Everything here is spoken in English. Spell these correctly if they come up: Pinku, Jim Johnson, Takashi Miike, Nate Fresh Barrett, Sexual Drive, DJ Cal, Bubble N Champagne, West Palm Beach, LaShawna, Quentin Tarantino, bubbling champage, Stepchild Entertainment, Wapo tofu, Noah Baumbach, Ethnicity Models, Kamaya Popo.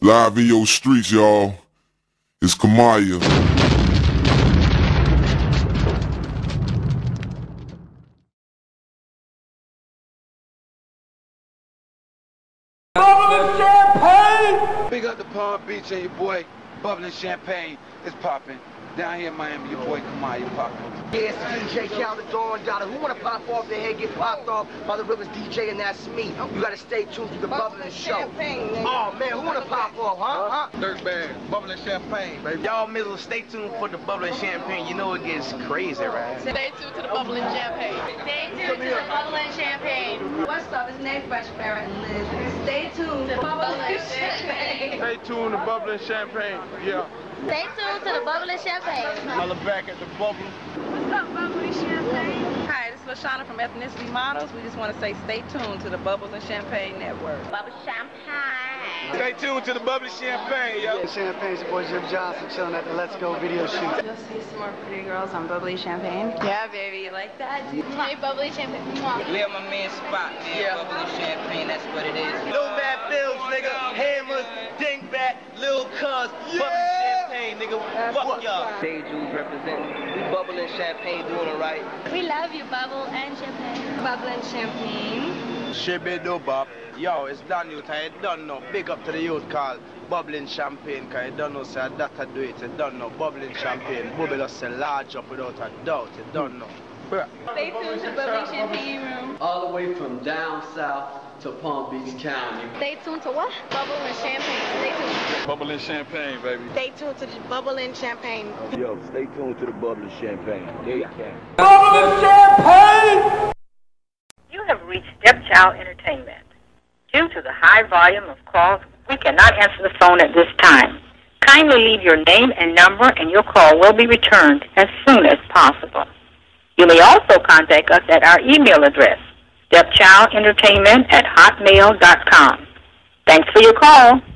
Live in your streets, y'all. It's Kamaya. Bubble N Champagne! Big up to Palm Beach and your boy, Bubble N Champagne. It's popping. Down here in Miami, your boy Kamaya Popo. Yeah, it's DJ Cal, the Dawn Daughter. Who wanna pop off their head, get popped off by the Rivers DJ, and that's me. You gotta stay tuned to the Bubble N Show. Oh man, who wanna pop off, huh? Dirtbag, Bubble N Champagne, baby. Y'all middle, stay tuned for the Bubble N Champagne. You know it gets crazy, right? Stay tuned to the Bubble N Champagne. Stay tuned to the Bubble N Champagne. What's up? It's Nate Fresh Barrett and Liz. Stay tuned to the Bubble N Champagne. Stay tuned to Bubble N Champagne. Yeah. Stay tuned to the Bubble N Champagne. Holla back at the Bubble. What's up, Bubble N Champagne? Hi, this is LaShawna from Ethnicity Models. We just want to say stay tuned to the Bubbles and Champagne Network. Bubble Champagne. Stay tuned to the Bubble N Champagne, yo. Yeah, Champagne's your boy Jim Johnson chilling at the Let's Go video shoot. You'll see some more pretty girls on Bubble N Champagne. Yeah, baby, you like that? Hey, Bubble N Champagne. Live my man's spot, man. Yeah. Bubble N Champagne, that's what it is. No bad bills, nigga. Hammers, dingbat, little cuz, yeah. Nigga, fuck y'all. Stage dudes representing. We Bubble N Champagne doing it right. We love you, Bubble N Champagne. Bubble N Champagne. Shibido Bob. Yo, it's Daniel. I don't know. Big up to the youth called Bubble N Champagne. Because I don't know, say that I do it. I don't know. Bubble N Champagne. Bubble us a large up without a doubt. I don't know. Stay tuned to Bubble N Champagne room. All the way from down south to Palm Beach County. Stay tuned to what? Bubble N Champagne. Stay tuned. Bubble N Champagne, baby. Stay tuned to the Bubble N Champagne. Yo, stay tuned to the Bubble N Champagne. There you go. Bubble N Champagne! You have reached Stepchild Entertainment. Due to the high volume of calls, we cannot answer the phone at this time. Kindly leave your name and number, and your call will be returned as soon as possible. You may also contact us at our email address, stepchildentertainment@hotmail.com. Thanks for your call.